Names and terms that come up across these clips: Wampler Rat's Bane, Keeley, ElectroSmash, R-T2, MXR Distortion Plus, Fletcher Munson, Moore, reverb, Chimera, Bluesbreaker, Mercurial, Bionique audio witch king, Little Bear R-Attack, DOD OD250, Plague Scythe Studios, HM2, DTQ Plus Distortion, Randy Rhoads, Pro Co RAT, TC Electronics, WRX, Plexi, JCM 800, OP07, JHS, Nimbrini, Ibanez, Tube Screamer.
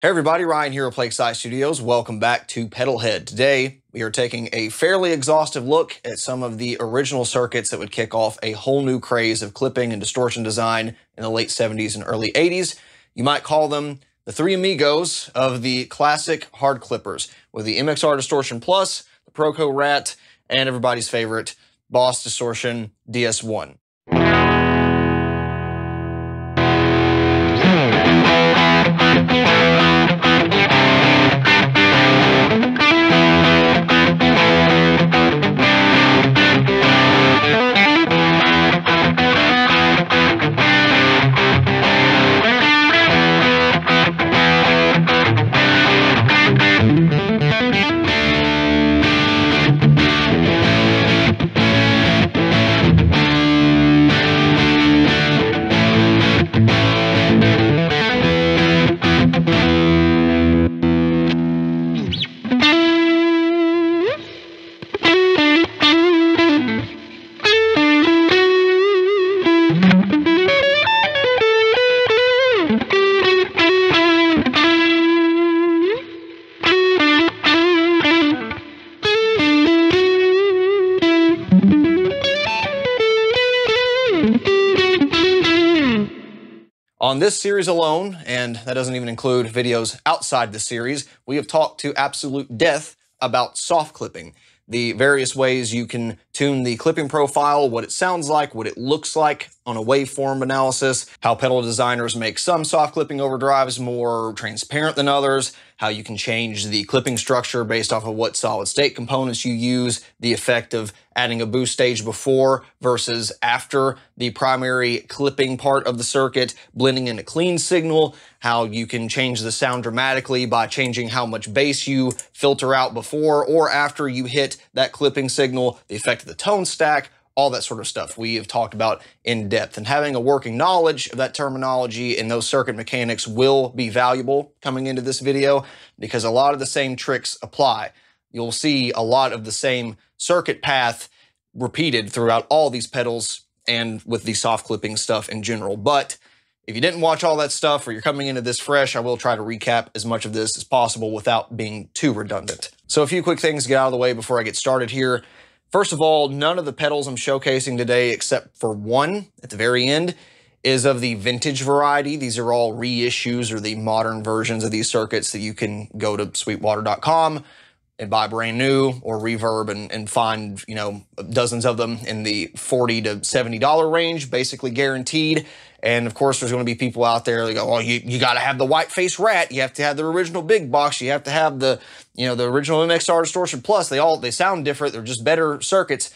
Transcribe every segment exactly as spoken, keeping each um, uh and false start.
Hey everybody, Ryan here at Plague Scythe Studios. Welcome back to PedalHead. Today, we are taking a fairly exhaustive look at some of the original circuits that would kick off a whole new craze of clipping and distortion design in the late seventies and early eighties. You might call them the three amigos of the classic hard clippers, with the M X R Distortion Plus, the Pro Co RAT, and everybody's favorite, Boss Distortion D S one. On this series alone, and that doesn't even include videos outside the series, we have talked to absolute death about soft clipping, the various ways you can tune the clipping profile, what it sounds like, what it looks like on a waveform analysis, how pedal designers make some soft clipping overdrives more transparent than others, how you can change the clipping structure based off of what solid state components you use, the effect of adding a boost stage before versus after the primary clipping part of the circuit, blending in a clean signal, how you can change the sound dramatically by changing how much bass you filter out before or after you hit that clipping signal, the effect of the tone stack, all that sort of stuff we have talked about in depth. And having a working knowledge of that terminology and those circuit mechanics will be valuable coming into this video because a lot of the same tricks apply. You'll see a lot of the same circuit path repeated throughout all these pedals and with the soft clipping stuff in general. But if you didn't watch all that stuff or you're coming into this fresh, I will try to recap as much of this as possible without being too redundant. So a few quick things to get out of the way before I get started here. First of all, none of the pedals I'm showcasing today, except for one at the very end, is of the vintage variety. These are all reissues or the modern versions of these circuits that you can go to sweetwater dot com and buy brand new or Reverb and, and find, you know, dozens of them in the forty to seventy dollar range, basically guaranteed. And of course, there's going to be people out there that go, "Oh, you, you got to have the white face rat. You have to have the original big box. You have to have the, you know, the original M X R Distortion Plus. They all they sound different. They're just better circuits."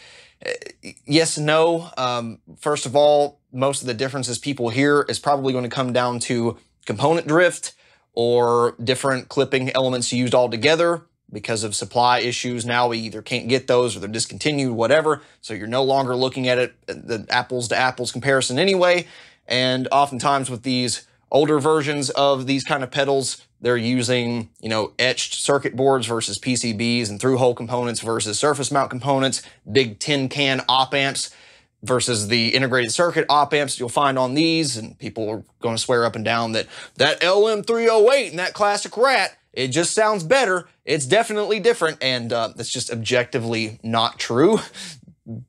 Yes, no. Um, first of all, most of the differences people hear is probably going to come down to component drift or different clipping elements used all together. Because of supply issues, now we either can't get those or they're discontinued, whatever. So you're no longer looking at it, the apples to apples comparison anyway. And oftentimes with these older versions of these kind of pedals, they're using, you know, etched circuit boards versus P C Bs and through-hole components versus surface mount components, big tin can op amps versus the integrated circuit op amps you'll find on these. And people are going to swear up and down that that L M three oh eight and that classic Rat, it just sounds better. It's definitely different, and uh, that's just objectively not true.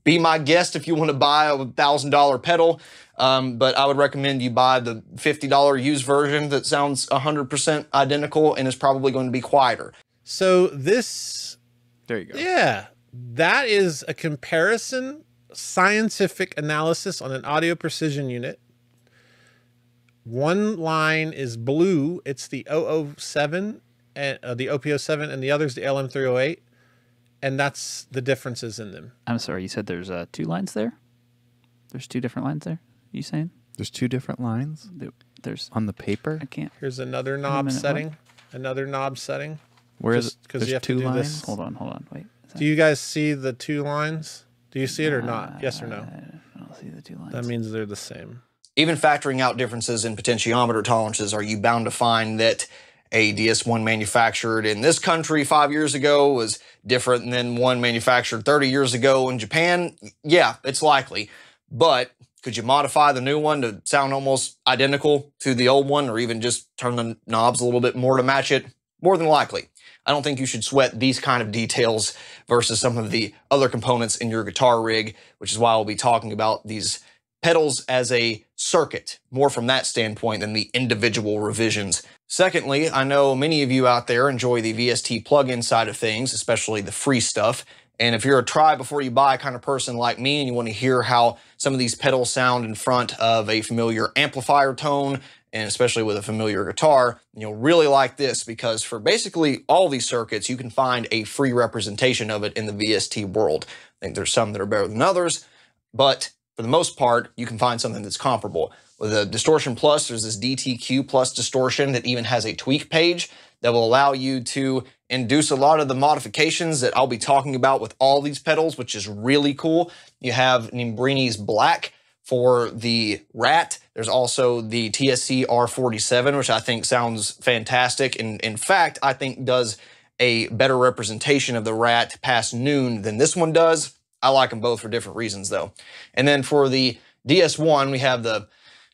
Be my guest if you want to buy a one thousand dollar pedal, um, but I would recommend you buy the fifty dollar used version that sounds one hundred percent identical and is probably going to be quieter. So this... There you go. Yeah. That is a comparison, scientific analysis on an audio precision unit. One line is blue. It's the oh oh seven. And uh, the O P oh seven, and the other's the L M three oh eight, and that's the differences in them. I'm sorry, you said there's uh, two lines there? There's two different lines there? Are you saying? There's two different lines? There's on the paper? I can't. Here's another knob setting. What? Another knob setting. Where is it? Because you have two to do lines? This. Hold on, hold on, wait. Do you guys see the two lines? Do you see it or uh, not? Yes or no? I don't see the two lines. That means they're the same. Even factoring out differences in potentiometer tolerances, are you bound to find that a D S one manufactured in this country five years ago was different than one manufactured thirty years ago in Japan? Yeah, it's likely. But Could you modify the new one to sound almost identical to the old one, or even just turn the knobs a little bit more to match it? More than likely. I don't think you should sweat these kind of details versus some of the other components in your guitar rig, which is why I'll be talking about these pedals as a circuit, more from that standpoint than the individual revisions. Secondly, I know many of you out there enjoy the V S T plug-in side of things, especially the free stuff. And if you're a try before you buy kind of person like me and you want to hear how some of these pedals sound in front of a familiar amplifier tone, and especially with a familiar guitar, you'll really like this, because for basically all these circuits, you can find a free representation of it in the V S T world. I think there's some that are better than others, but for the most part, you can find something that's comparable. With the Distortion Plus, there's this D T Q Plus Distortion that even has a tweak page that will allow you to induce a lot of the modifications that I'll be talking about with all these pedals, which is really cool. You have Nimbrini's Black for the Rat. There's also the T S C R forty-seven, which I think sounds fantastic. And in fact, I think does a better representation of the Rat past noon than this one does. I like them both for different reasons though. And then for the D S one, we have the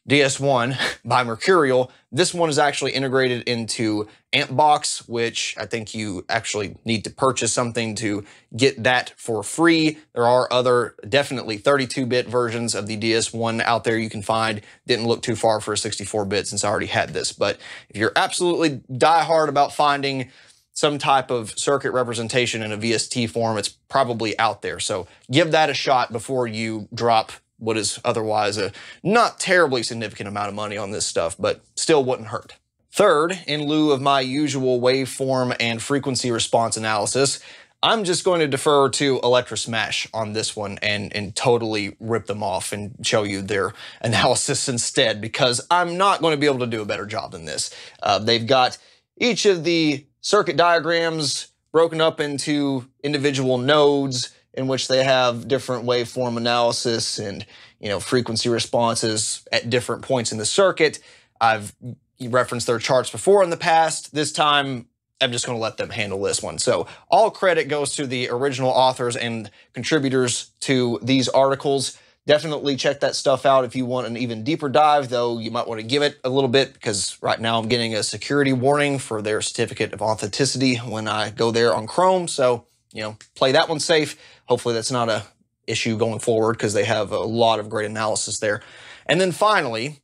D S one by Mercurial. This one is actually integrated into AmpBox, which I think you actually need to purchase something to get that for free. There are other definitely thirty-two bit versions of the D S one out there you can find. Didn't look too far for a sixty-four bit since I already had this. But if you're absolutely diehard about finding some type of circuit representation in a V S T form, it's probably out there. So give that a shot before you drop what is otherwise a not terribly significant amount of money on this stuff, but still wouldn't hurt. Third, in lieu of my usual waveform and frequency response analysis, I'm just going to defer to ElectroSmash on this one and, and totally rip them off and show you their analysis instead, because I'm not going to be able to do a better job than this. Uh, they've got each of the circuit diagrams broken up into individual nodes, in which they have different waveform analysis and, you know, frequency responses at different points in the circuit. I've referenced their charts before in the past. This time, I'm just going to let them handle this one. So all credit goes to the original authors and contributors to these articles. Definitely check that stuff out if you want an even deeper dive, though you might want to give it a little bit, because right now I'm getting a security warning for their certificate of authenticity when I go there on Chrome. So, you know, play that one safe. Hopefully that's not an issue going forward, because they have a lot of great analysis there. And then finally,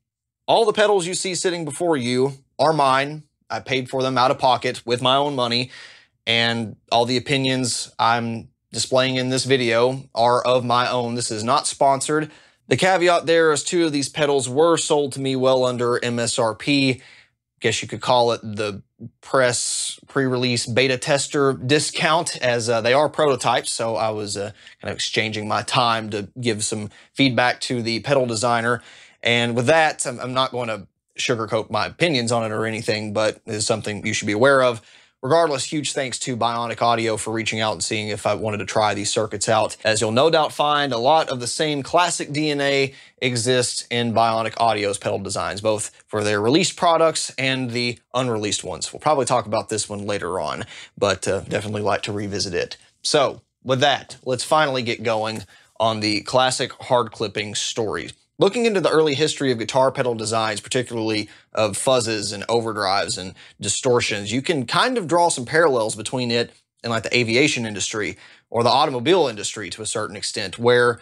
all the pedals you see sitting before you are mine. I paid for them out of pocket with my own money, and all the opinions I'm displaying in this video are of my own. This is not sponsored. The caveat there is two of these pedals were sold to me well under M S R P. Guess you could call it the press pre-release beta tester discount, as uh, they are prototypes. So I was uh, kind of exchanging my time to give some feedback to the pedal designer. And with that, I'm, I'm not going to sugarcoat my opinions on it or anything, but it's something you should be aware of. Regardless, huge thanks to Bionique Audio for reaching out and seeing if I wanted to try these circuits out. As you'll no doubt find, a lot of the same classic D N A exists in Bionique Audio's pedal designs, both for their released products and the unreleased ones. We'll probably talk about this one later on, but uh, definitely like to revisit it. So with that, let's finally get going on the classic hard clipping stories. Looking into the early history of guitar pedal designs, particularly of fuzzes and overdrives and distortions, you can kind of draw some parallels between it and like the aviation industry or the automobile industry to a certain extent, where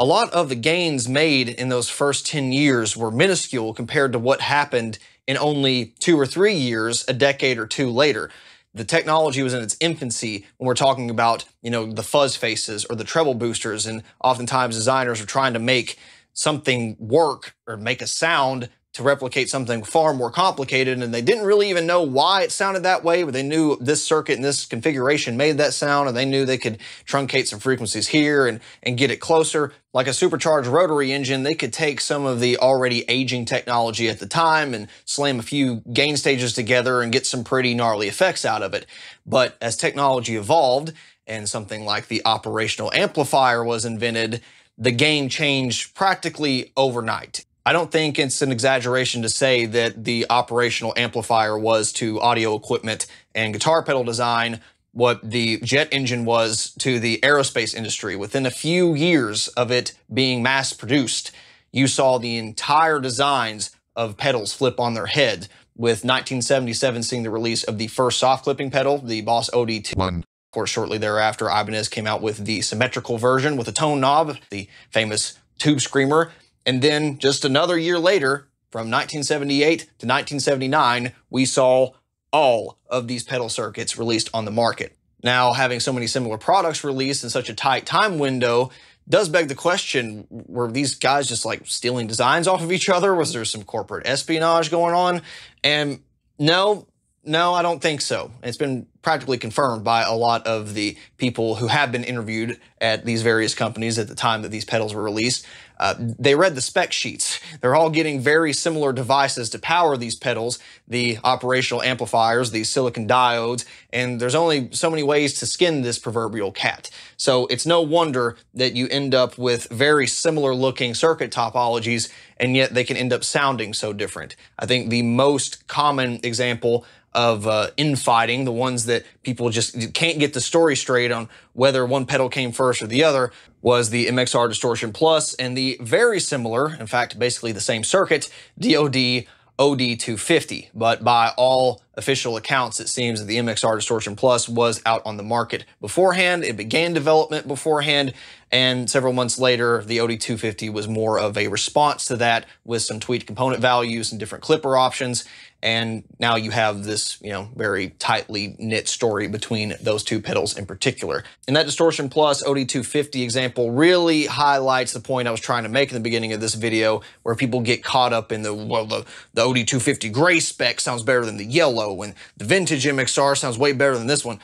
a lot of the gains made in those first ten years were minuscule compared to what happened in only two or three years, a decade or two later. The technology was in its infancy when we're talking about, you know, the fuzz faces or the treble boosters, and oftentimes designers are trying to make something work or make a sound to replicate something far more complicated, and they didn't really even know why it sounded that way, but they knew this circuit and this configuration made that sound, and they knew they could truncate some frequencies here and, and get it closer. Like a supercharged rotary engine, they could take some of the already aging technology at the time and slam a few gain stages together and get some pretty gnarly effects out of it. But as technology evolved and something like the operational amplifier was invented, the game changed practically overnight. I don't think it's an exaggeration to say that the operational amplifier was to audio equipment and guitar pedal design what the jet engine was to the aerospace industry. Within a few years of it being mass produced, you saw the entire designs of pedals flip on their head, with nineteen seventy-seven seeing the release of the first soft clipping pedal, the Boss O D two one. Of course, shortly thereafter, Ibanez came out with the symmetrical version with a tone knob, the famous Tube Screamer. And then just another year later, from nineteen seventy-eight to nineteen seventy-nine, we saw all of these pedal circuits released on the market. Now, having so many similar products released in such a tight time window does beg the question, were these guys just like stealing designs off of each other? Was there some corporate espionage going on? And no, no, I don't think so. It's been practically confirmed by a lot of the people who have been interviewed at these various companies at the time that these pedals were released. Uh, they read the spec sheets. They're all getting very similar devices to power these pedals, the operational amplifiers, the silicon diodes, and there's only so many ways to skin this proverbial cat. So it's no wonder that you end up with very similar looking circuit topologies, and yet they can end up sounding so different. I think the most common example of uh, infighting, the ones that people just can't get the story straight on whether one pedal came first or the other, was the M X R Distortion Plus and the very similar, in fact, basically the same circuit, D O D O D two fifty. But by all official accounts, it seems that the M X R Distortion Plus was out on the market beforehand. It began development beforehand, and several months later, the O D two fifty was more of a response to that with some tweaked component values and different clipper options. And now you have this, you know, very tightly knit story between those two pedals in particular. And that Distortion Plus O D two fifty example really highlights the point I was trying to make in the beginning of this video, where people get caught up in the, well, the, the O D two fifty gray spec sounds better than the yellow, and the vintage M X R sounds way better than this one.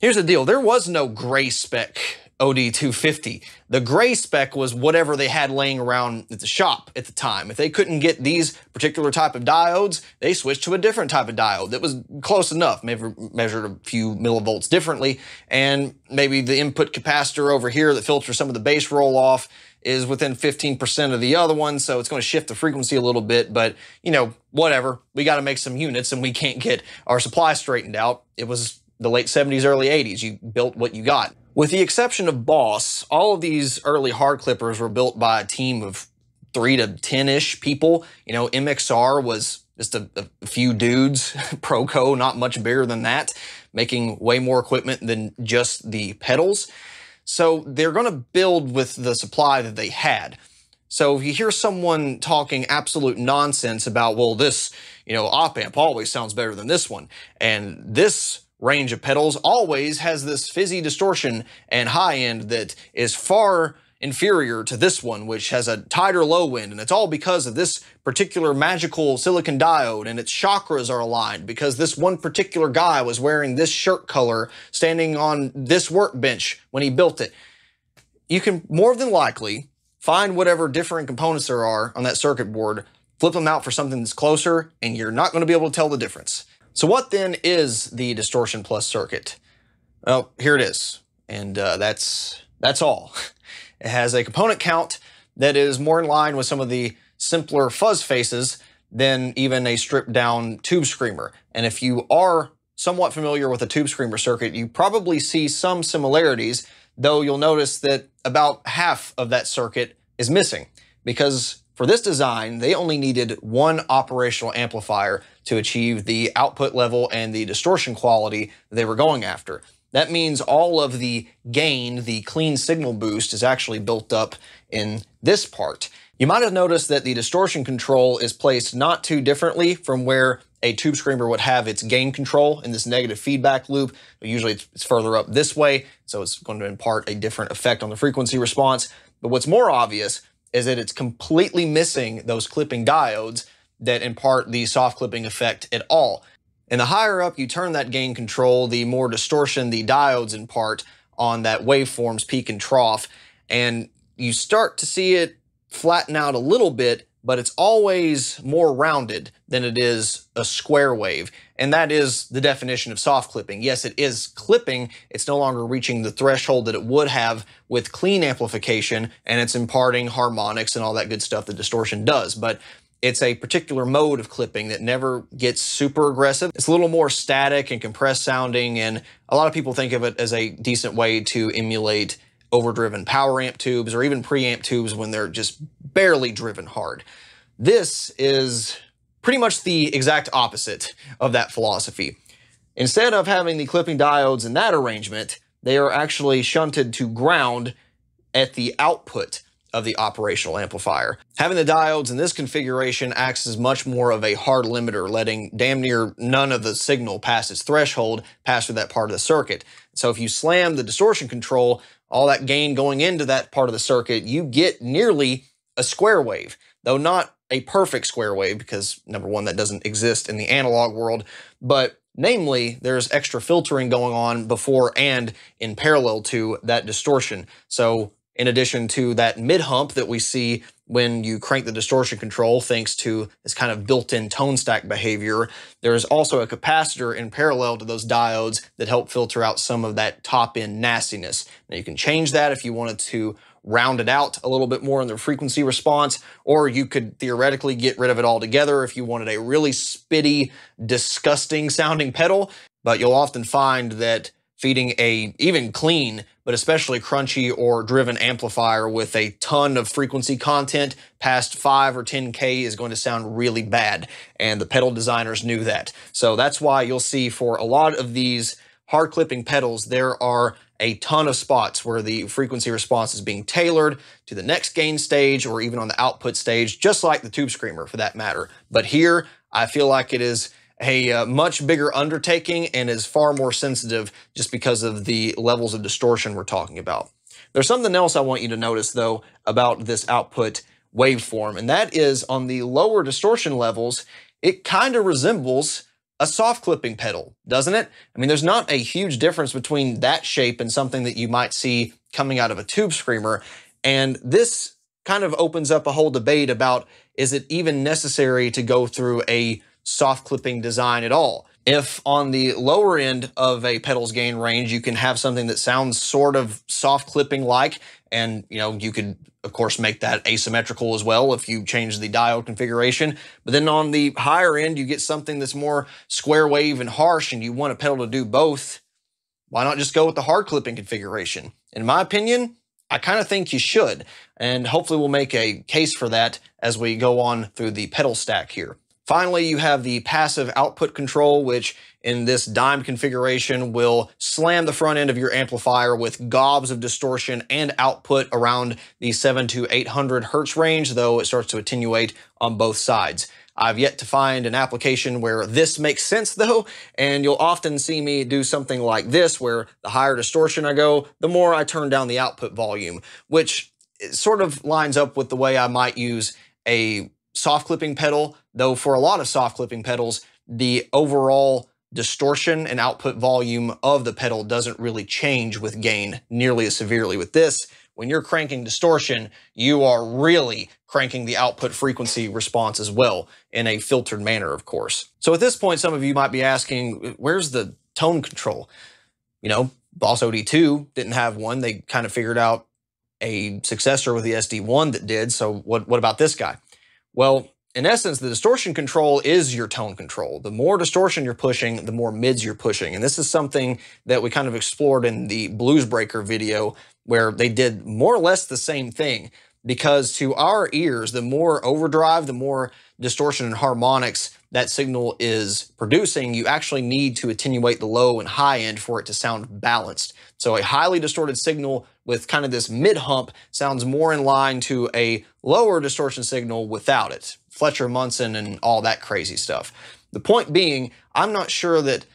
Here's the deal. There was no gray spec O D two fifty. The gray spec was whatever they had laying around at the shop at the time. If they couldn't get these particular type of diodes, they switched to a different type of diode that was close enough, maybe measured a few millivolts differently, and maybe the input capacitor over here that filters some of the bass roll off is within fifteen percent of the other one, so it's going to shift the frequency a little bit, but, you know, whatever. We got to make some units, and we can't get our supply straightened out. It was the late seventies, early eighties. You built what you got. With the exception of Boss, all of these early hard clippers were built by a team of three to ten-ish people. You know, M X R was just a, a few dudes, Pro Co, not much bigger than that, making way more equipment than just the pedals. So they're going to build with the supply that they had. So if you hear someone talking absolute nonsense about, well, this, you know, op amp always sounds better than this one, and this range of pedals always has this fizzy distortion and high end that is far inferior to this one, which has a tighter low end, and it's all because of this particular magical silicon diode, and its chakras are aligned because this one particular guy was wearing this shirt color standing on this workbench when he built it. You can more than likely find whatever different components there are on that circuit board, flip them out for something that's closer, and you're not going to be able to tell the difference. So what then is the Distortion Plus circuit? Well, here it is, and uh, that's that's all. It has a component count that is more in line with some of the simpler fuzz faces than even a stripped down Tube Screamer. And if you are somewhat familiar with a Tube Screamer circuit, you probably see some similarities, though you'll notice that about half of that circuit is missing, because for this design, they only needed one operational amplifier to achieve the output level and the distortion quality they were going after. That means all of the gain, the clean signal boost, is actually built up in this part. You might have noticed that the distortion control is placed not too differently from where a Tube Screamer would have its gain control in this negative feedback loop. Usually it's further up this way, so it's going to impart a different effect on the frequency response. But what's more obvious is that it's completely missing those clipping diodes that impart the soft clipping effect at all. And the higher up you turn that gain control, the more distortion the diodes impart on that waveform's peak and trough. And you start to see it flatten out a little bit, but it's always more rounded than it is a square wave. And that is the definition of soft clipping. Yes, it is clipping. It's no longer reaching the threshold that it would have with clean amplification, and it's imparting harmonics and all that good stuff that distortion does. But it's a particular mode of clipping that never gets super aggressive. It's a little more static and compressed sounding, and a lot of people think of it as a decent way to emulate overdriven power amp tubes or even preamp tubes when they're just barely driven hard. This is pretty much the exact opposite of that philosophy. Instead of having the clipping diodes in that arrangement, they are actually shunted to ground at the output of the operational amplifier. Having the diodes in this configuration acts as much more of a hard limiter, letting damn near none of the signal pass its threshold, pass through that part of the circuit. So if you slam the distortion control, all that gain going into that part of the circuit, you get nearly a square wave, though not a perfect square wave because, number one, that doesn't exist in the analog world, but namely, there's extra filtering going on before and in parallel to that distortion. So in addition to that mid-hump that we see when you crank the distortion control, thanks to this kind of built-in tone stack behavior, there is also a capacitor in parallel to those diodes that help filter out some of that top-end nastiness. Now you can change that if you wanted to round it out a little bit more in the frequency response, or you could theoretically get rid of it altogether if you wanted a really spitty, disgusting sounding pedal, but you'll often find that feeding a even clean, but especially crunchy or driven amplifier with a ton of frequency content past five or ten K is going to sound really bad. And the pedal designers knew that. So that's why you'll see for a lot of these hard clipping pedals, there are a ton of spots where the frequency response is being tailored to the next gain stage or even on the output stage, just like the Tube Screamer for that matter. But here, I feel like it is a uh, much bigger undertaking and is far more sensitive just because of the levels of distortion we're talking about. There's something else I want you to notice though about this output waveform, and that is on the lower distortion levels, it kind of resembles a soft clipping pedal, doesn't it? I mean, there's not a huge difference between that shape and something that you might see coming out of a Tube Screamer, and this kind of opens up a whole debate about, is it even necessary to go through a soft clipping design at all? If on the lower end of a pedal's gain range, you can have something that sounds sort of soft clipping like, and you know, you could of course make that asymmetrical as well if you change the diode configuration. But then on the higher end, you get something that's more square wave and harsh, and you want a pedal to do both. Why not just go with the hard clipping configuration? In my opinion, I kind of think you should, and hopefully we'll make a case for that as we go on through the pedal stack here. Finally, you have the passive output control, which in this dime configuration will slam the front end of your amplifier with gobs of distortion and output around the seven to eight hundred hertz range, though it starts to attenuate on both sides. I've yet to find an application where this makes sense though, and you'll often see me do something like this, where the higher distortion I go, the more I turn down the output volume, which sort of lines up with the way I might use a soft clipping pedal, though for a lot of soft clipping pedals, the overall distortion and output volume of the pedal doesn't really change with gain nearly as severely. With this, when you're cranking distortion, you are really cranking the output frequency response as well, in a filtered manner, of course. So at this point, some of you might be asking, where's the tone control? You know, Boss O D two didn't have one. They kind of figured out a successor with the S D one that did, so what, what about this guy? Well, in essence, the distortion control is your tone control. The more distortion you're pushing, the more mids you're pushing. And this is something that we kind of explored in the Bluesbreaker video, where they did more or less the same thing, because to our ears, the more overdrive, the more distortion and harmonics that signal is producing, you actually need to attenuate the low and high end for it to sound balanced. So a highly distorted signal with kind of this mid-hump sounds more in line to a lower distortion signal without it. Fletcher Munson and all that crazy stuff. The point being, I'm not sure that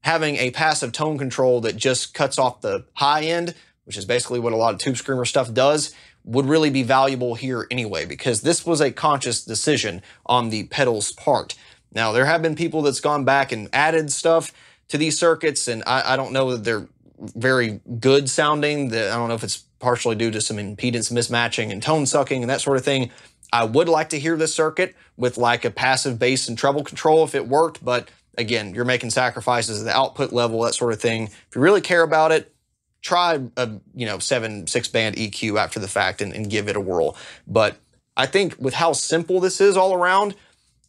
having a passive tone control that just cuts off the high end, which is basically what a lot of Tube Screamer stuff does, would really be valuable here anyway, because this was a conscious decision on the pedal's part. Now, there have been people that's gone back and added stuff to these circuits, and I, I don't know that they're very good sounding. I don't know if it's partially due to some impedance mismatching and tone sucking and that sort of thing. I would like to hear this circuit with like a passive bass and treble control if it worked, but again, you're making sacrifices at the output level, that sort of thing. If you really care about it, try a you know seven six band E Q after the fact and, and give it a whirl. But I think with how simple this is all around,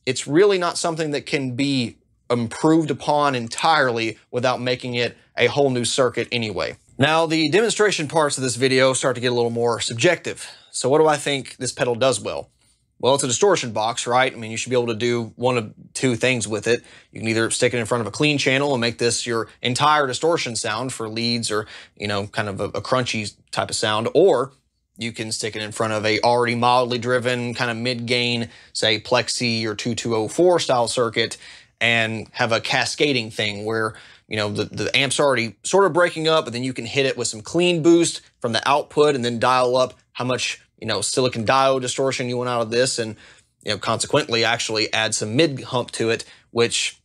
it's really not something that can be improved upon entirely without making it a whole new circuit anyway. Now the demonstration parts of this video start to get a little more subjective. So what do I think this pedal does well? Well, it's a distortion box, right? I mean, you should be able to do one of two things with it. You can either stick it in front of a clean channel and make this your entire distortion sound for leads or, you know, kind of a, a crunchy type of sound, or you can stick it in front of a already mildly driven kind of mid-gain, say Plexi or twenty-two oh four style circuit, and have a cascading thing where, you know, the, the amp's already sort of breaking up, but then you can hit it with some clean boost from the output and then dial up how much, you know, silicon diode distortion you want out of this, and, you know, consequently actually add some mid hump to it, which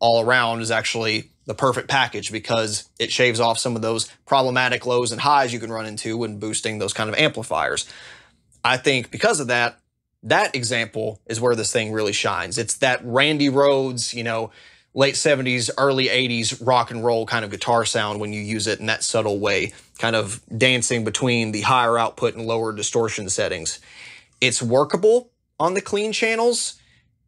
all around is actually the perfect package because it shaves off some of those problematic lows and highs you can run into when boosting those kind of amplifiers. I think because of that, that example is where this thing really shines. It's that Randy Rhoads, you know, late seventies, early eighties rock and roll kind of guitar sound when you use it in that subtle way, kind of dancing between the higher output and lower distortion settings. It's workable on the clean channels,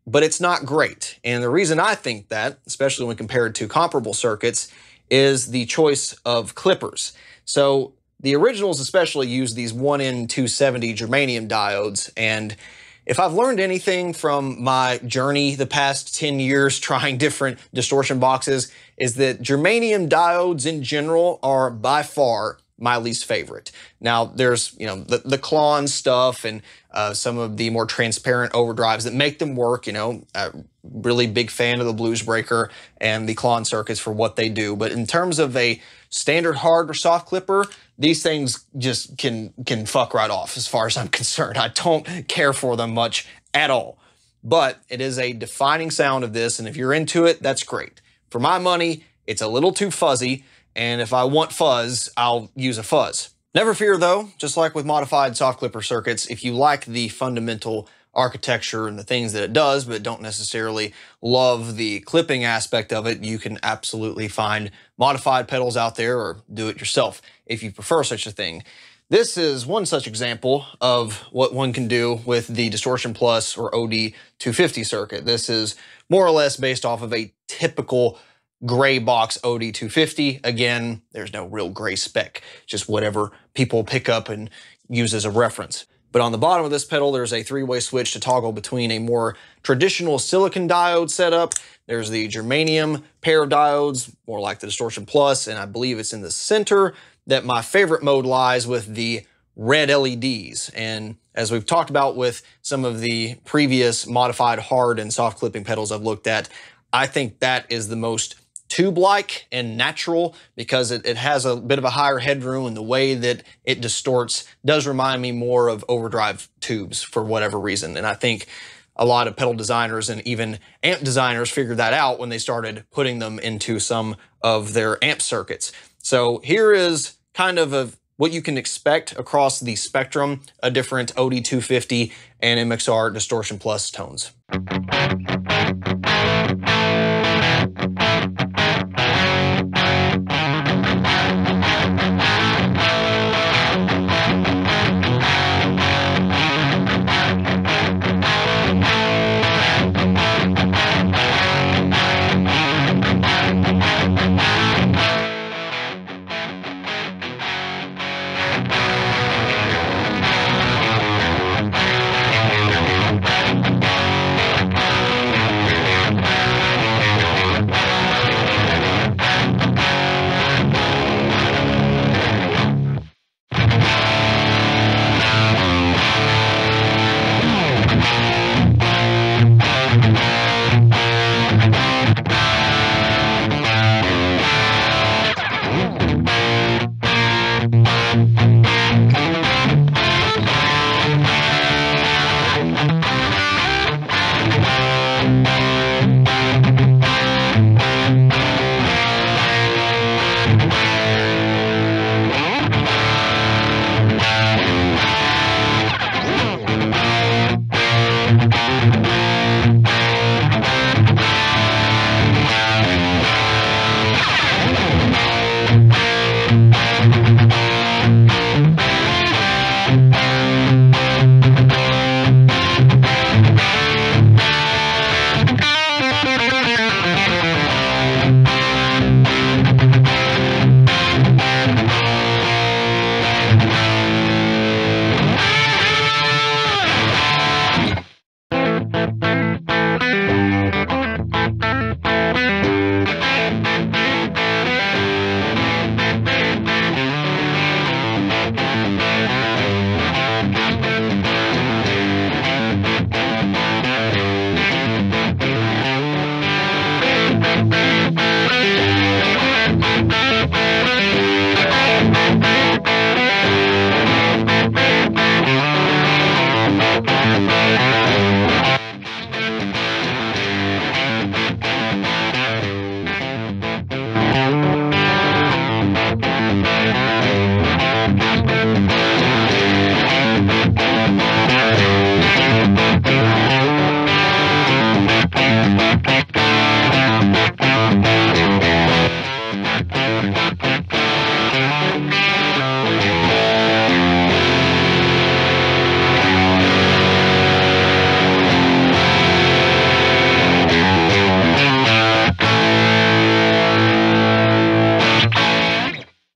but it's not great. And the reason I think that, especially when compared to comparable circuits, is the choice of clippers. So the originals especially use these one N two seventy germanium diodes, and if I've learned anything from my journey the past ten years trying different distortion boxes, is that germanium diodes in general are by far my least favorite. Now there's, you know, the, the Klon stuff and uh, some of the more transparent overdrives that make them work, you know, uh, really big fan of the Bluesbreaker and the Klon circuits for what they do. But in terms of a standard hard or soft clipper, these things just can can fuck right off as far as I'm concerned. I don't care for them much at all. But it is a defining sound of this, and if you're into it, that's great. For my money, it's a little too fuzzy, and if I want fuzz, I'll use a fuzz. Never fear though, just like with modified soft clipper circuits, if you like the fundamental architecture and the things that it does, but don't necessarily love the clipping aspect of it, you can absolutely find modified pedals out there or do it yourself if you prefer such a thing. This is one such example of what one can do with the Distortion Plus or O D two fifty circuit. This is more or less based off of a typical gray box O D two fifty. Again, there's no real gray spec, just whatever people pick up and use as a reference. But on the bottom of this pedal, there's a three-way switch to toggle between a more traditional silicon diode setup. There's the germanium pair of diodes, more like the Distortion Plus, and I believe it's in the center that my favorite mode lies with the red L E Ds. And as we've talked about with some of the previous modified hard and soft clipping pedals I've looked at, I think that is the most tube-like and natural because it, it has a bit of a higher headroom, and the way that it distorts does remind me more of overdrive tubes for whatever reason. And I think a lot of pedal designers and even amp designers figured that out when they started putting them into some of their amp circuits. So here is kind of a, what you can expect across the spectrum, a different O D two fifty and M X R Distortion Plus tones.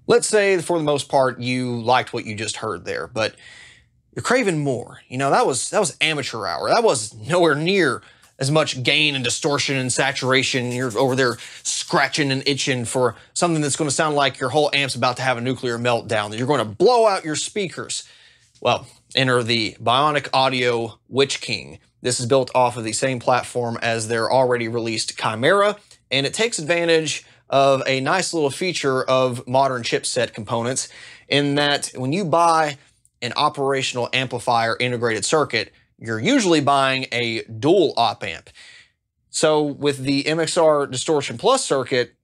Let's say for the most part you liked what you just heard there, but you're craving more. You know, that was that was amateur hour. That was nowhere near as much gain and distortion and saturation. You're over there scratching and itching for something that's going to sound like your whole amp's about to have a nuclear meltdown, that you're going to blow out your speakers. Well, enter the Bionique Audio Witch King. This is built off of the same platform as their already released Chimera, and it takes advantage of a nice little feature of modern chipset components in that when you buy an operational amplifier integrated circuit, you're usually buying a dual op amp. So with the M X R Distortion Plus circuit,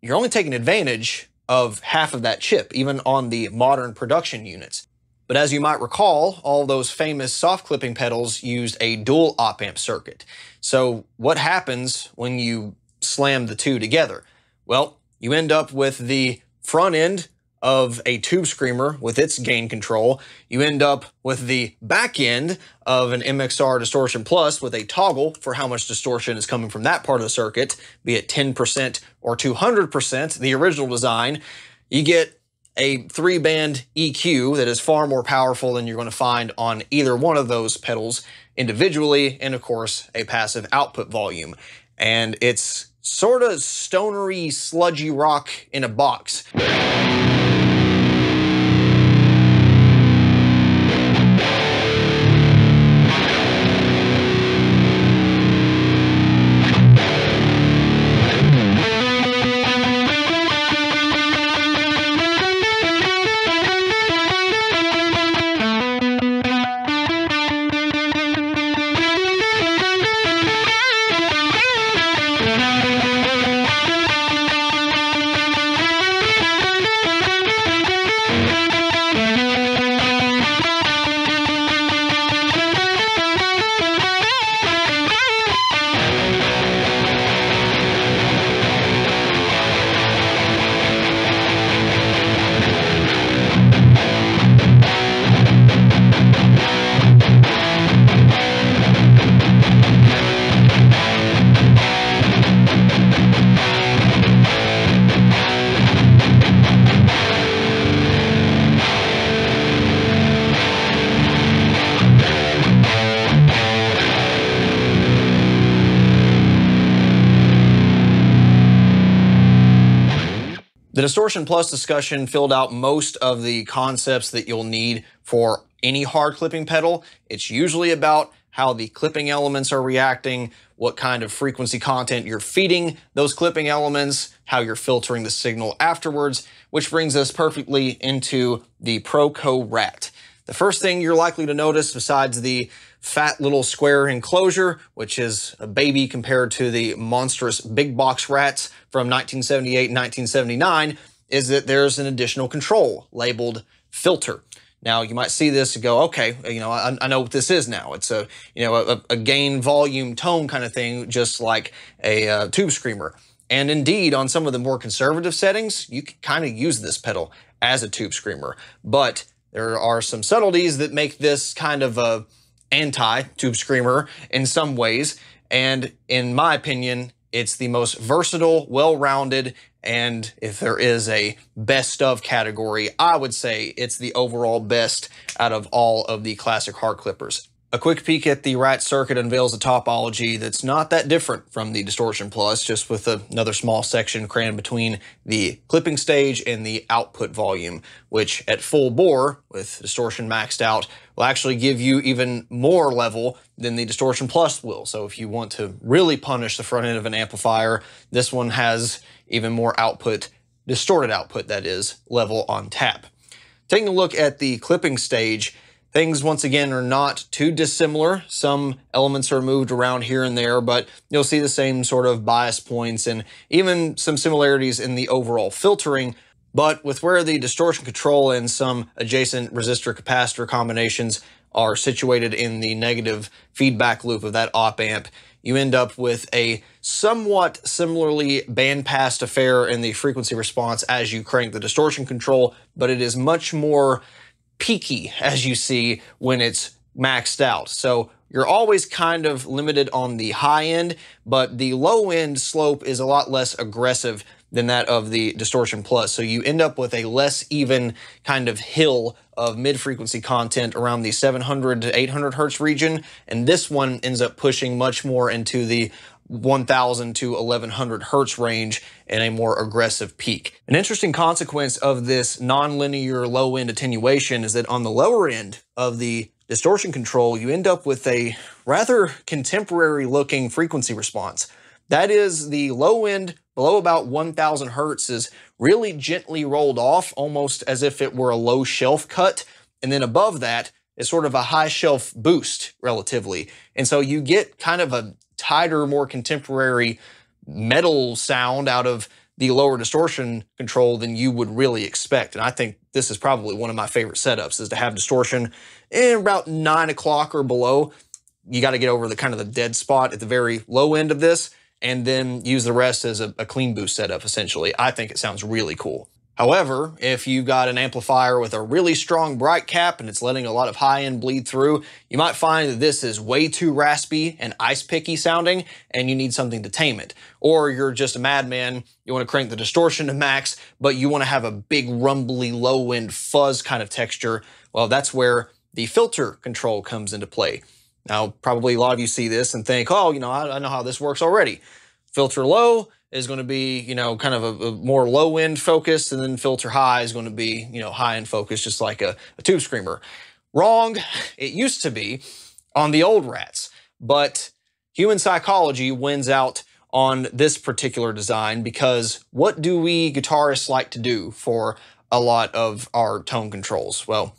you're only taking advantage of half of that chip, even on the modern production units. But as you might recall, all those famous soft clipping pedals used a dual op amp circuit. So what happens when you slam the two together? Well, you end up with the front end of a Tube Screamer with its gain control. You end up with the back end of an M X R Distortion Plus with a toggle for how much distortion is coming from that part of the circuit, be it ten percent or two hundred percent, the original design. You get a three-band E Q that is far more powerful than you're going to find on either one of those pedals individually, and of course, a passive output volume. And it's sort of stonery, sludgy rock in a box. The Distortion Plus discussion filled out most of the concepts that you'll need for any hard clipping pedal. It's usually about how the clipping elements are reacting, what kind of frequency content you're feeding those clipping elements, how you're filtering the signal afterwards, which brings us perfectly into the Pro Co RAT. The first thing you're likely to notice, besides the fat little square enclosure, which is a baby compared to the monstrous big box rats from nineteen seventy-eight and nineteen seventy-nine, is that there's an additional control labeled filter. Now, you might see this and go, okay, you know, I, I know what this is now. It's a, you know, a, a gain, volume, tone kind of thing, just like a uh, Tube Screamer. And indeed, on some of the more conservative settings, you can kind of use this pedal as a Tube Screamer. But there are some subtleties that make this kind of a anti-Tube Screamer in some ways, and in my opinion, it's the most versatile, well-rounded, and if there is a best of category, I would say it's the overall best out of all of the classic hard clippers. A quick peek at the RAT circuit unveils a topology that's not that different from the Distortion Plus, just with a, another small section crammed between the clipping stage and the output volume, which at full bore, with distortion maxed out, will actually give you even more level than the Distortion Plus will. So if you want to really punish the front end of an amplifier, this one has even more output, distorted output, that is, level on tap. Taking a look at the clipping stage, things, once again, are not too dissimilar. Some elements are moved around here and there, but you'll see the same sort of bias points and even some similarities in the overall filtering. But with where the distortion control and some adjacent resistor-capacitor combinations are situated in the negative feedback loop of that op amp, you end up with a somewhat similarly bandpassed affair in the frequency response as you crank the distortion control, but it is much more peaky, as you see, when it's maxed out. So you're always kind of limited on the high end, but the low end slope is a lot less aggressive than that of the Distortion Plus. So you end up with a less even kind of hill of mid-frequency content around the seven hundred to eight hundred hertz region, and this one ends up pushing much more into the one thousand to eleven hundred hertz range and a more aggressive peak. An interesting consequence of this nonlinear low-end attenuation is that on the lower end of the distortion control, you end up with a rather contemporary-looking frequency response. That is, the low end below about one thousand hertz is really gently rolled off, almost as if it were a low shelf cut, and then above that is sort of a high shelf boost, relatively. And so you get kind of a tighter, more contemporary metal sound out of the lower distortion control than you would really expect. And I think this is probably one of my favorite setups, is to have distortion in about nine o'clock or below. You got to get over the kind of the dead spot at the very low end of this, and then use the rest as a, a clean boost setup, essentially. I think it sounds really cool. However, if you've got an amplifier with a really strong bright cap and it's letting a lot of high-end bleed through, you might find that this is way too raspy and ice-picky sounding, and you need something to tame it. Or you're just a madman, you want to crank the distortion to max, but you want to have a big, rumbly, low-end fuzz kind of texture. Well, that's where the filter control comes into play. Now, probably a lot of you see this and think, oh, you know, I, I know how this works already. Filter low is going to be, you know, kind of a, a more low-end focused, and then filter high is going to be, you know, high-end focused, just like a, a Tube Screamer. Wrong. It used to be on the old Rats, but human psychology wins out on this particular design, because what do we guitarists like to do for a lot of our tone controls? Well,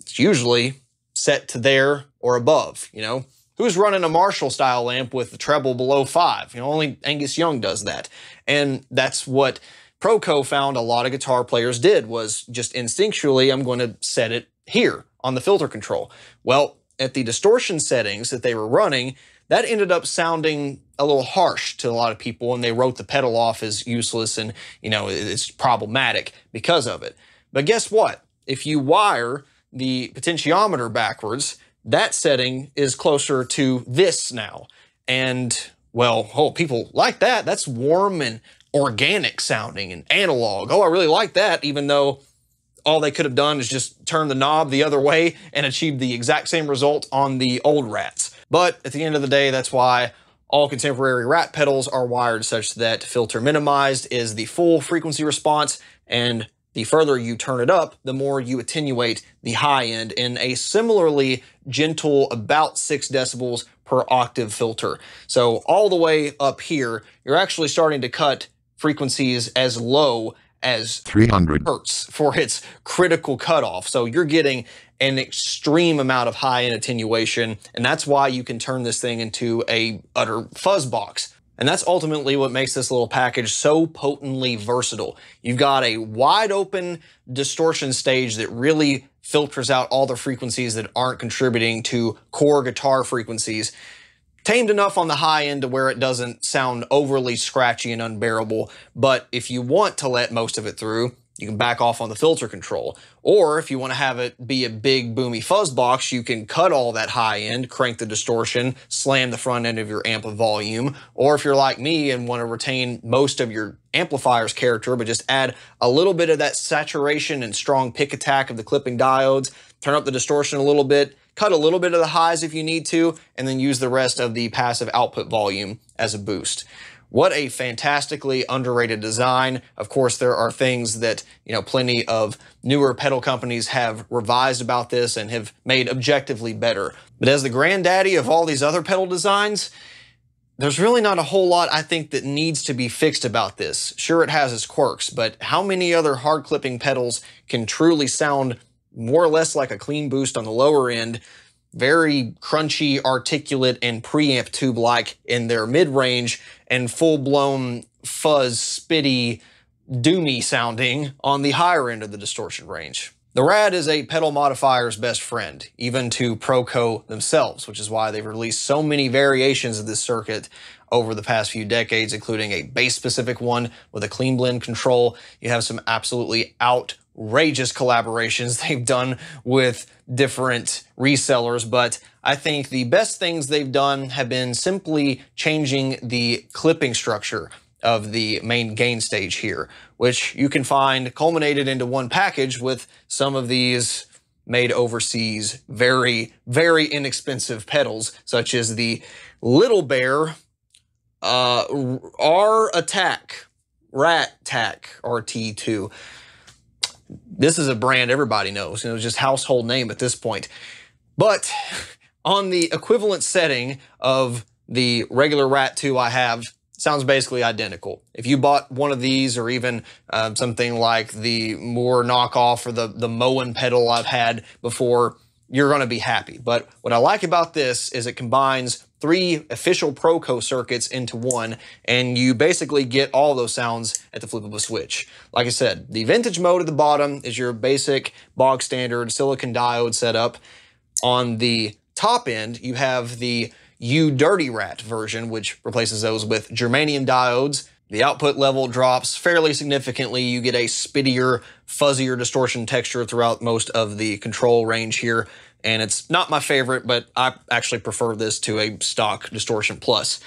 it's usually set to there or above, you know? Who's running a Marshall-style amp with the treble below five? You know, only Angus Young does that. And that's what Pro Co found a lot of guitar players did, was just instinctually, I'm going to set it here on the filter control. Well, at the distortion settings that they were running, that ended up sounding a little harsh to a lot of people, and they wrote the pedal off as useless and, you know, it's problematic because of it. But guess what? If you wire the potentiometer backwards, that setting is closer to this now. And, well, oh, people like that. That's warm and organic sounding and analog. Oh, I really like that, even though all they could have done is just turn the knob the other way and achieve the exact same result on the old Rats. But at the end of the day, that's why all contemporary Rat pedals are wired such that filter minimized is the full frequency response, and the further you turn it up, the more you attenuate the high end in a similarly gentle, about six decibels per octave filter. So all the way up here, you're actually starting to cut frequencies as low as three hundred hertz for its critical cutoff. So you're getting an extreme amount of high end attenuation, and that's why you can turn this thing into a utter fuzz box. And that's ultimately what makes this little package so potently versatile. You've got a wide open distortion stage that really filters out all the frequencies that aren't contributing to core guitar frequencies, tamed enough on the high end to where it doesn't sound overly scratchy and unbearable. But if you want to let most of it through, you can back off on the filter control. Or if you want to have it be a big boomy fuzz box, you can cut all that high end, crank the distortion, slam the front end of your amp of volume. Or if you're like me and want to retain most of your amplifier's character, but just add a little bit of that saturation and strong pick attack of the clipping diodes, turn up the distortion a little bit, cut a little bit of the highs if you need to, and then use the rest of the passive output volume as a boost. What a fantastically underrated design. Of course, there are things that, you know, plenty of newer pedal companies have revised about this and have made objectively better. But as the granddaddy of all these other pedal designs, there's really not a whole lot, I think, that needs to be fixed about this. Sure, it has its quirks, but how many other hard clipping pedals can truly sound more or less like a clean boost on the lower end, very crunchy, articulate, and preamp tube-like in their mid-range, and full-blown fuzz, spitty, doomy sounding on the higher end of the distortion range? The Rad is a pedal modifier's best friend, even to Pro Co themselves, which is why they've released so many variations of this circuit over the past few decades, including a bass-specific one with a clean blend control. You have some absolutely out outrageous collaborations they've done with different resellers, but I think the best things they've done have been simply changing the clipping structure of the main gain stage here, which you can find culminated into one package with some of these made overseas, very, very inexpensive pedals, such as the Little Bear uh, R-Attack, R-Attack, R T two. This is a brand everybody knows, you know, just household name at this point. But on the equivalent setting of the regular R A T two I have, sounds basically identical. If you bought one of these, or even uh, something like the Moore knockoff or the, the Moen pedal I've had before, you're gonna be happy. But what I like about this is it combines three official Pro Co circuits into one, and you basically get all those sounds at the flip of a switch. Like I said, the vintage mode at the bottom is your basic bog standard silicon diode setup. On the top end, you have the U Dirty Rat version, which replaces those with germanium diodes. The output level drops fairly significantly. You get a spittier, fuzzier distortion texture throughout most of the control range here. And it's not my favorite, but I actually prefer this to a stock Distortion Plus.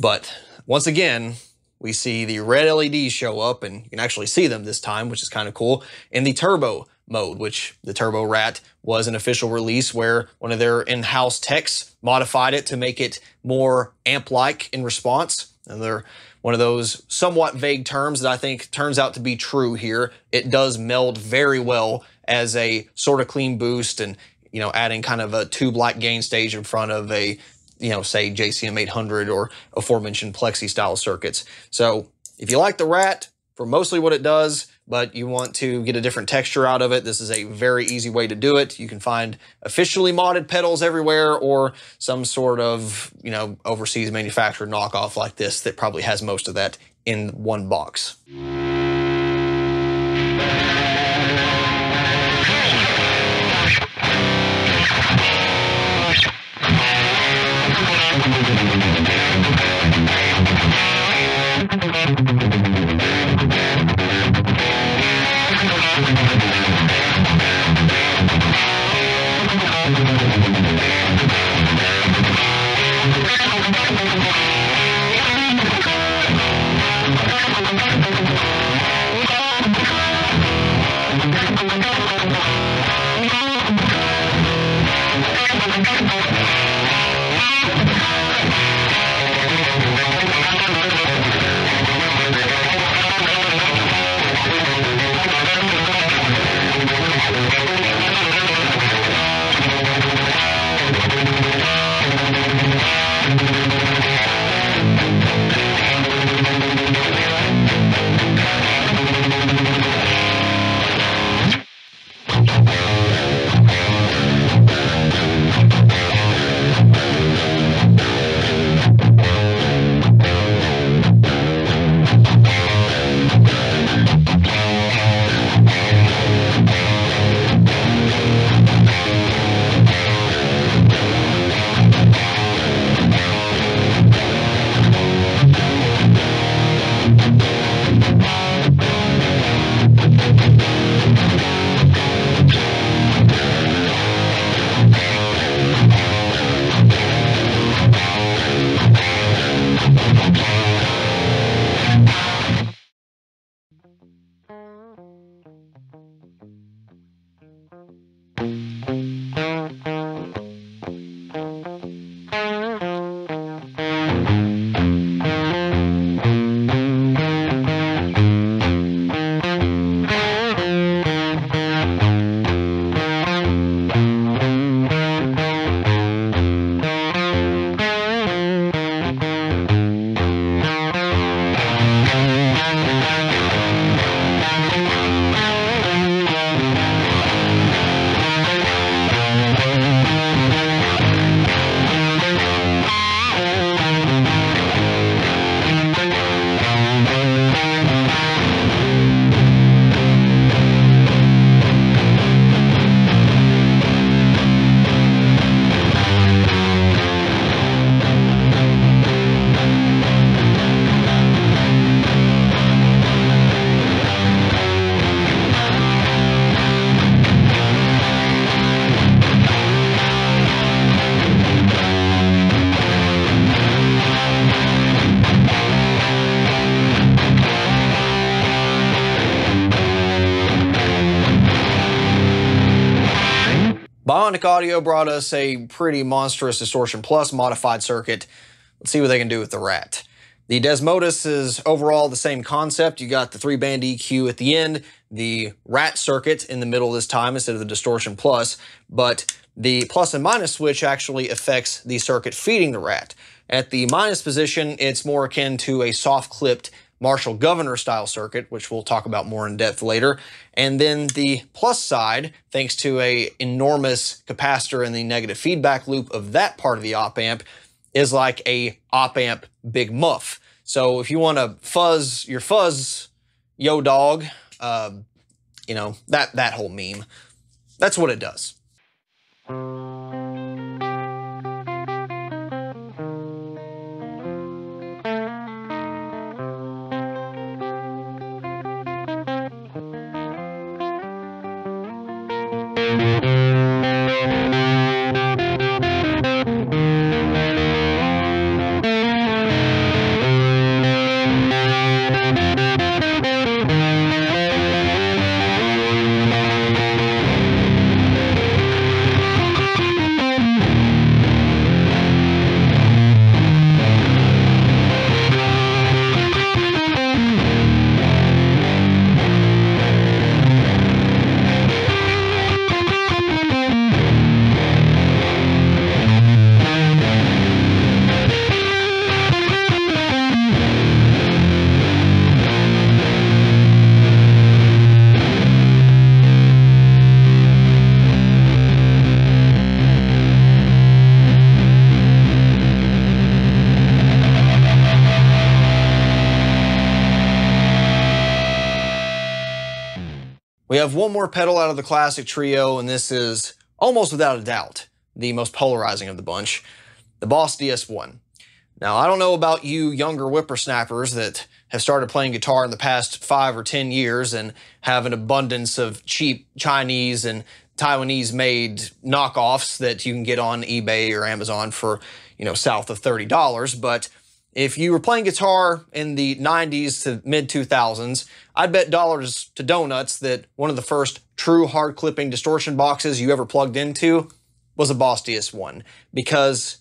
But once again, we see the red L E Ds show up, and you can actually see them this time, which is kind of cool, in the turbo mode, which the Turbo R A T was an official release where one of their in-house techs modified it to make it more amp-like in response. And they're one of those somewhat vague terms that I think turns out to be true here. It does meld very well as a sort of clean boost, and, you know, adding kind of a tube-like gain stage in front of a, you know, say J C M eight hundred or aforementioned Plexi style circuits. So if you like the R A T for mostly what it does, but you want to get a different texture out of it, this is a very easy way to do it. You can find officially modded pedals everywhere, or some sort of, you know, overseas manufactured knockoff like this that probably has most of that in one box. We'll be right back. Bionique Audio brought us a pretty monstrous Distortion Plus modified circuit. Let's see what they can do with the Rat. The Desmodus is overall the same concept. You got the three-band E Q at the end, the Rat circuit in the middle this time instead of the Distortion Plus, but the plus and minus switch actually affects the circuit feeding the Rat. At the minus position, it's more akin to a soft-clipped Marshall governor-style circuit, which we'll talk about more in depth later. And then the plus side, thanks to an enormous capacitor in the negative feedback loop of that part of the op-amp, is like a op-amp big muff. So if you want to fuzz your fuzz, yo dog, uh, you know, that, that whole meme, that's what it does. We have one more pedal out of the classic trio, and this is, almost without a doubt, the most polarizing of the bunch, the Boss D S one. Now, I don't know about you younger whippersnappers that have started playing guitar in the past five or ten years and have an abundance of cheap Chinese and Taiwanese-made knockoffs that you can get on eBay or Amazon for, you know, south of thirty dollars, but if you were playing guitar in the nineties to mid two thousands, I'd bet dollars to donuts that one of the first true hard clipping distortion boxes you ever plugged into was a Boss D S one, because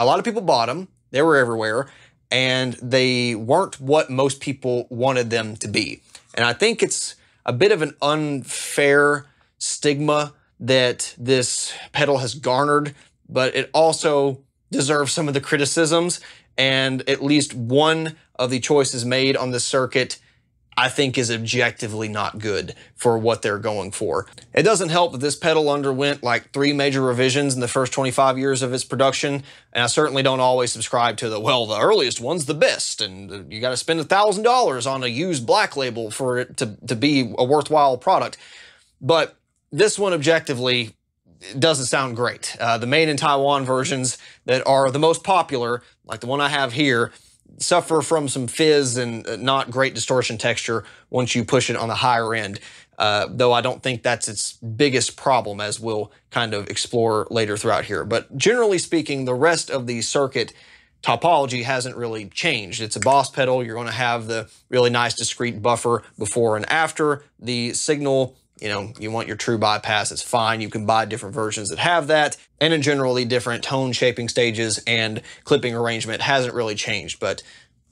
a lot of people bought them, they were everywhere, and they weren't what most people wanted them to be. And I think it's a bit of an unfair stigma that this pedal has garnered, but it also deserves some of the criticisms. And at least one of the choices made on this circuit, I think, is objectively not good for what they're going for. It doesn't help that this pedal underwent like three major revisions in the first twenty-five years of its production. And I certainly don't always subscribe to the, well, the earliest one's the best, and you got to spend a thousand dollars on a used black label for it to, to be a worthwhile product. But this one objectively doesn't sound great. Uh, the made in Taiwan versions that are the most popular, like the one I have here, suffer from some fizz and not great distortion texture once you push it on the higher end, uh, though I don't think that's its biggest problem, as we'll kind of explore later throughout here. But generally speaking, the rest of the circuit topology hasn't really changed. It's a Boss pedal. You're going to have the really nice discrete buffer before and after the signal. You know, you want your true bypass, it's fine. You can buy different versions that have that. And in general, the different tone shaping stages and clipping arrangement hasn't really changed. But,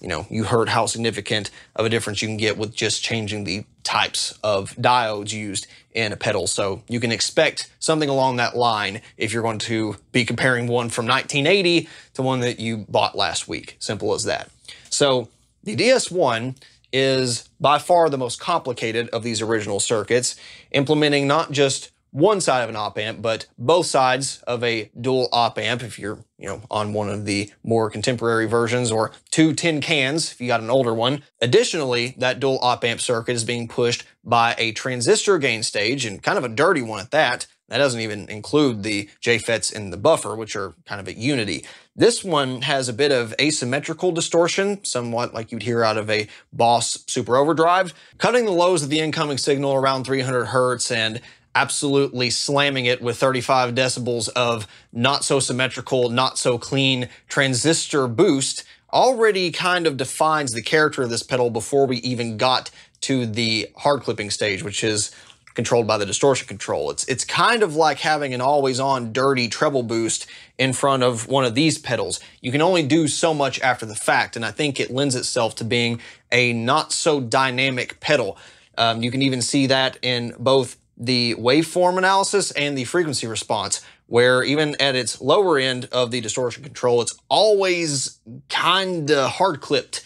you know, you heard how significant of a difference you can get with just changing the types of diodes used in a pedal. So you can expect something along that line if you're going to be comparing one from nineteen eighty to one that you bought last week. Simple as that. So the D S one is by far the most complicated of these original circuits, implementing not just one side of an op-amp, but both sides of a dual op-amp if you're, you know, on one of the more contemporary versions, or two tin cans if you got an older one. Additionally, that dual op-amp circuit is being pushed by a transistor gain stage, and kind of a dirty one at that. That doesn't even include the J F E Ts in the buffer, which are kind of at unity. This one has a bit of asymmetrical distortion, somewhat like you'd hear out of a Boss Super Overdrive, cutting the lows of the incoming signal around three hundred hertz and absolutely slamming it with thirty-five decibels of not so symmetrical, not so clean transistor boost. Already kind of defines the character of this pedal before we even got to the hard clipping stage, which is controlled by the distortion control. It's, it's kind of like having an always-on dirty treble boost in front of one of these pedals. You can only do so much after the fact, and I think it lends itself to being a not-so-dynamic pedal. Um, you can even see that in both the waveform analysis and the frequency response, where even at its lower end of the distortion control, it's always kinda hard-clipped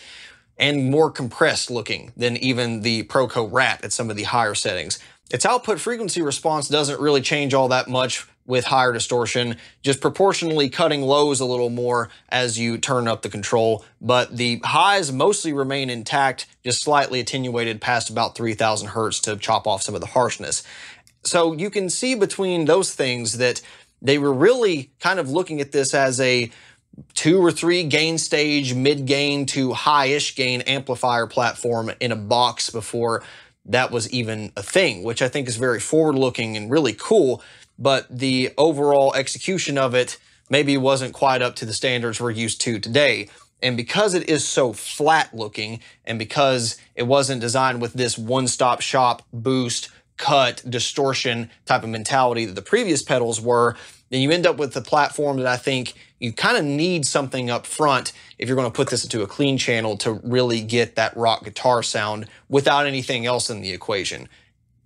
and more compressed looking than even the Pro Co RAT at some of the higher settings. Its output frequency response doesn't really change all that much with higher distortion, just proportionally cutting lows a little more as you turn up the control, but the highs mostly remain intact, just slightly attenuated past about three thousand hertz to chop off some of the harshness. So you can see between those things that they were really kind of looking at this as a two or three gain stage, mid-gain to high-ish gain amplifier platform in a box before that was even a thing, which I think is very forward-looking and really cool, but the overall execution of it maybe wasn't quite up to the standards we're used to today. And because it is so flat-looking, and because it wasn't designed with this one-stop shop boost, cut, distortion type of mentality that the previous pedals were, then you end up with the platform that I think you kind of need something up front if you're going to put this into a clean channel to really get that rock guitar sound without anything else in the equation.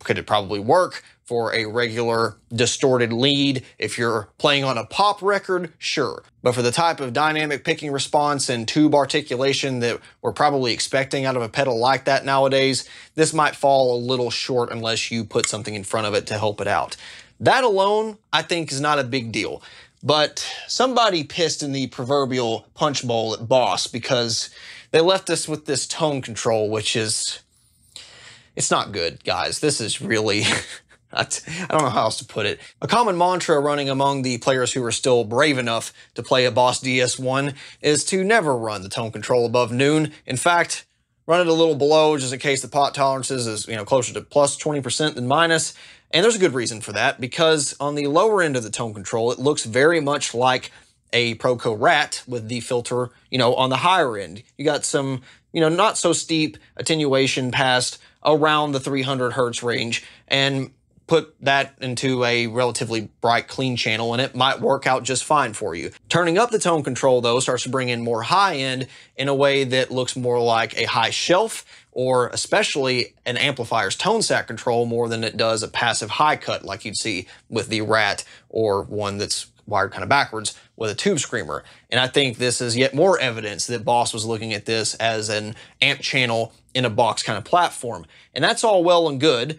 Could it probably work for a regular distorted lead if you're playing on a pop record? Sure. But for the type of dynamic picking response and tube articulation that we're probably expecting out of a pedal like that nowadays, this might fall a little short unless you put something in front of it to help it out. That alone, I think, is not a big deal. But somebody pissed in the proverbial punch bowl at Boss because they left us with this tone control, which is... it's not good, guys. This is really, I don't know how else to put it. A common mantra running among the players who are still brave enough to play a Boss D S one is to never run the tone control above noon. In fact, run it a little below just in case the pot tolerances is, you know, closer to plus twenty percent than minus. And there's a good reason for that, because on the lower end of the tone control, it looks very much like a Pro Co RAT with the filter, you know, on the higher end. You got some, you know, not so steep attenuation past around the three hundred hertz range, and put that into a relatively bright, clean channel, and it might work out just fine for you. Turning up the tone control, though, starts to bring in more high-end in a way that looks more like a high shelf, or especially an amplifier's tone sack control more than it does a passive high cut like you'd see with the RAT, or one that's wired kind of backwards with a Tube Screamer. And I think this is yet more evidence that Boss was looking at this as an amp channel in a box kind of platform. And that's all well and good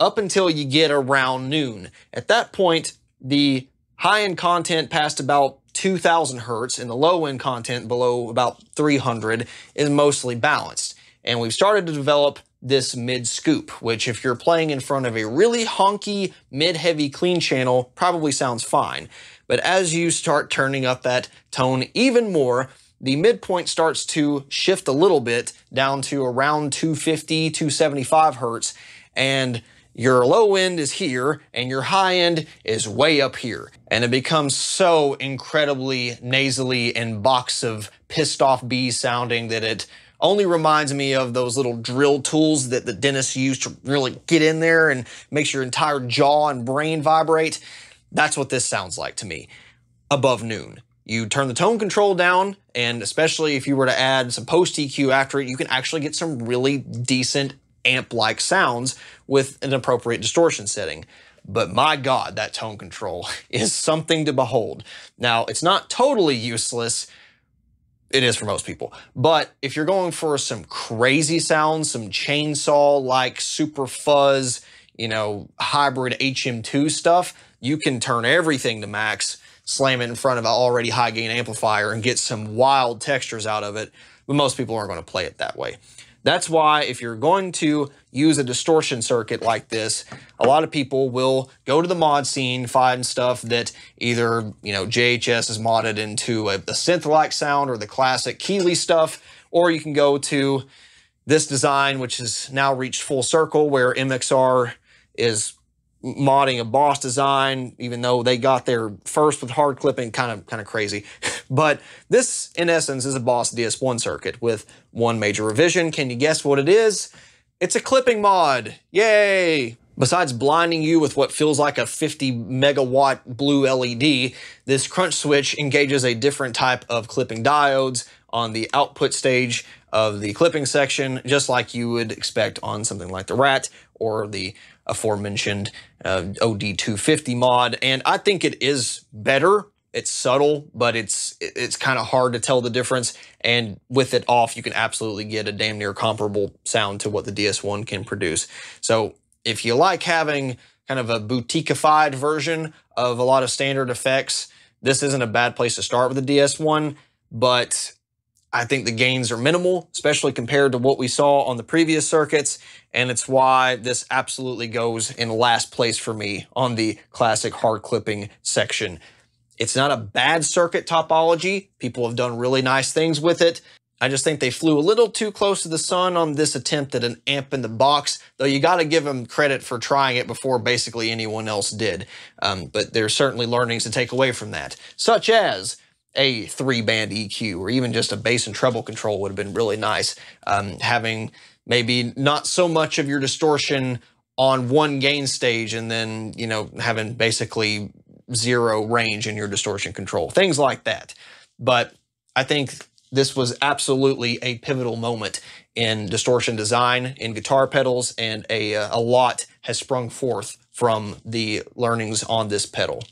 up until you get around noon. At that point, the high-end content past about two thousand hertz and the low-end content below about three hundred is mostly balanced. And we've started to develop this mid-scoop, which if you're playing in front of a really honky, mid-heavy clean channel, probably sounds fine. But as you start turning up that tone even more, the midpoint starts to shift a little bit down to around two fifty, two seventy-five hertz, and your low end is here, and your high end is way up here. And it becomes so incredibly nasally and box of pissed off B sounding that it only reminds me of those little drill tools that the dentist used to really get in there and makes your entire jaw and brain vibrate. That's what this sounds like to me, above noon. You turn the tone control down, and especially if you were to add some post-E Q after it, you can actually get some really decent amp-like sounds with an appropriate distortion setting. But my God, that tone control is something to behold. Now, it's not totally useless. It is for most people. But if you're going for some crazy sounds, some chainsaw-like super fuzz, you know, hybrid H M two stuff, you can turn everything to max, slam it in front of an already high-gain amplifier and get some wild textures out of it, but most people aren't going to play it that way. That's why if you're going to use a distortion circuit like this, a lot of people will go to the mod scene, find stuff that either, you know, J H S is modded into a, a synth-like sound or the classic Keeley stuff, or you can go to this design, which has now reached full circle, where M X R is modding a Boss design, even though they got there first with hard clipping, kind of kind of crazy. But this, in essence, is a Boss D S one circuit with one major revision. Can you guess what it is? It's a clipping mod. Yay! Besides blinding you with what feels like a fifty megawatt blue L E D, this crunch switch engages a different type of clipping diodes on the output stage of the clipping section, just like you would expect on something like the RAT or the aforementioned uh, O D two fifty mod. And I think it is better. It's subtle, but it's it's kind of hard to tell the difference. And with it off, you can absolutely get a damn near comparable sound to what the D S one can produce. So if you like having kind of a boutiqueified version of a lot of standard effects, this isn't a bad place to start with the D S one, but I think the gains are minimal, especially compared to what we saw on the previous circuits, and it's why this absolutely goes in last place for me on the classic hard clipping section. It's not a bad circuit topology. People have done really nice things with it. I just think they flew a little too close to the sun on this attempt at an amp in the box, though you got to give them credit for trying it before basically anyone else did. Um, but there's certainly learnings to take away from that, such as a three-band E Q, or even just a bass and treble control would have been really nice. Um, having maybe not so much of your distortion on one gain stage and then, you know, having basically zero range in your distortion control, things like that. But I think this was absolutely a pivotal moment in distortion design, in guitar pedals, and a, a lot has sprung forth from the learnings on this pedal.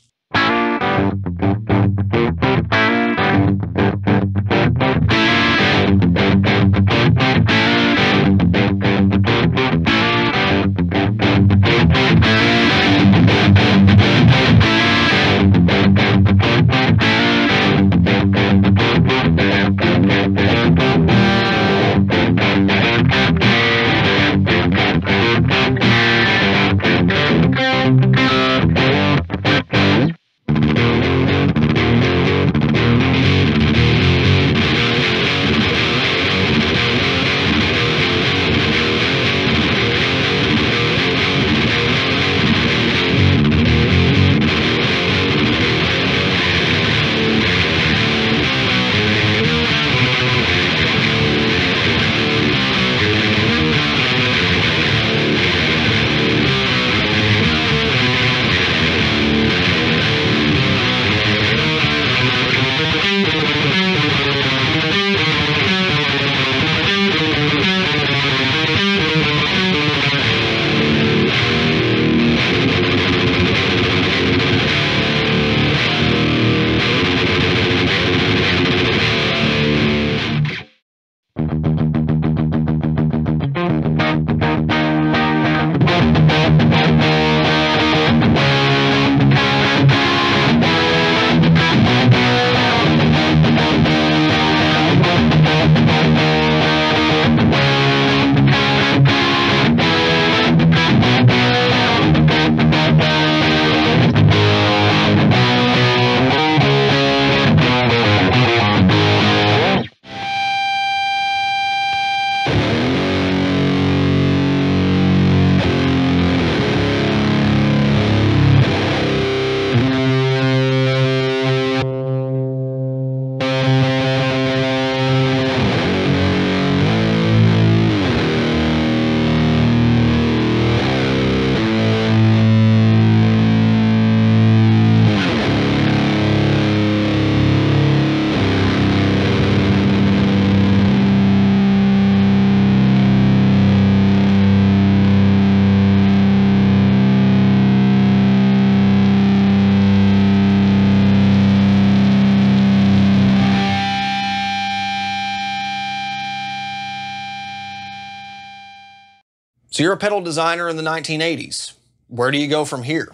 So you're a pedal designer in the nineteen eighties. Where do you go from here?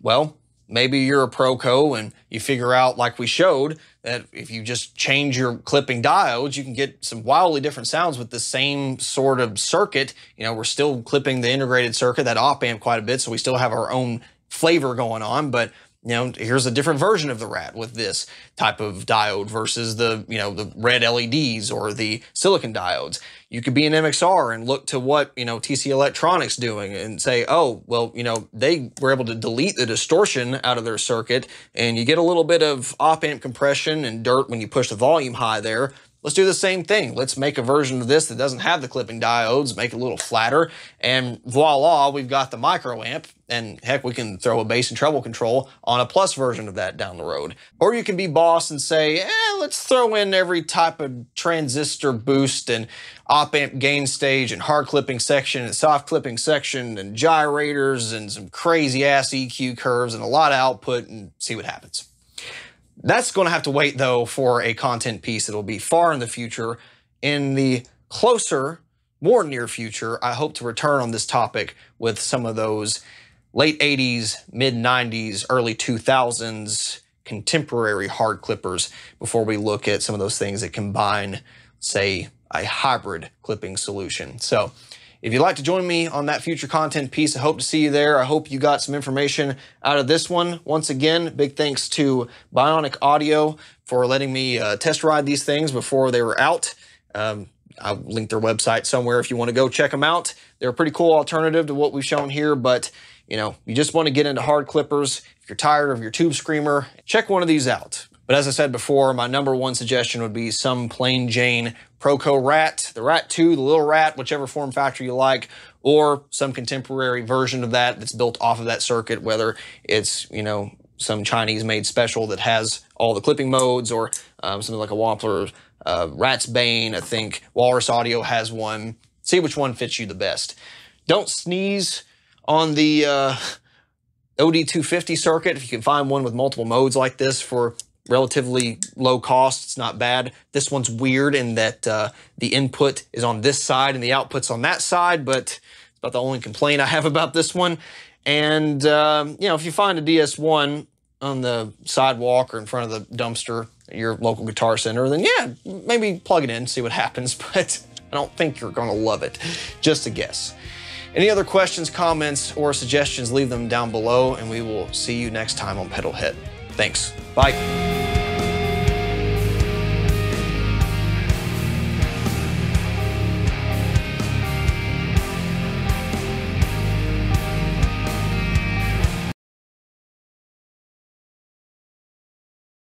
Well, maybe you're a Pro Co and you figure out, like we showed, that if you just change your clipping diodes, you can get some wildly different sounds with the same sort of circuit. You know, we're still clipping the integrated circuit, that op amp, quite a bit, so we still have our own flavor going on, but you know, here's a different version of the RAT with this type of diode versus the, you know, the red L E Ds or the silicon diodes. You could be an M X R and look to what, you know, T C Electronics doing and say, oh, well, you know, they were able to delete the distortion out of their circuit and you get a little bit of op amp compression and dirt when you push the volume high there. Let's do the same thing. Let's make a version of this that doesn't have the clipping diodes, make it a little flatter, and voila, we've got the micro amp. And heck, we can throw a bass and treble control on a plus version of that down the road. Or you can be boss and say, eh, let's throw in every type of transistor boost and op amp gain stage and hard clipping section and soft clipping section and gyrators and some crazy ass E Q curves and a lot of output and see what happens. That's going to have to wait though for a content piece that'll be far in the future. In the closer, more near future, I hope to return on this topic with some of those late eighties, mid nineties, early two thousands contemporary hard clippers before we look at some of those things that combine, say, a hybrid clipping solution. So if you'd like to join me on that future content piece, I hope to see you there. I hope you got some information out of this one. Once again, big thanks to Bionique Audio for letting me uh, test ride these things before they were out. Um, I'll link their website somewhere if you want to go check them out. They're a pretty cool alternative to what we've shown here, but you know, you just want to get into hard clippers. If you're tired of your Tube Screamer, check one of these out. But as I said before, my number one suggestion would be some plain Jane Pro Co RAT, the R A T two, the Little Rat, whichever form factor you like, or some contemporary version of that that's built off of that circuit, whether it's, you know, some Chinese-made special that has all the clipping modes or um, something like a Wampler, uh, Rat's Bane, I think Walrus Audio has one. See which one fits you the best. Don't sneeze on the uh, O D two fifty circuit. If you can find one with multiple modes like this for relatively low cost, it's not bad. This one's weird in that uh, the input is on this side and the output's on that side, but it's about the only complaint I have about this one. And, um, you know, if you find a D S one on the sidewalk or in front of the dumpster at your local guitar center, then yeah, maybe plug it in and see what happens, but I don't think you're gonna love it. Just a guess. Any other questions, comments, or suggestions, leave them down below, and we will see you next time on PedalHead. Thanks. Bye.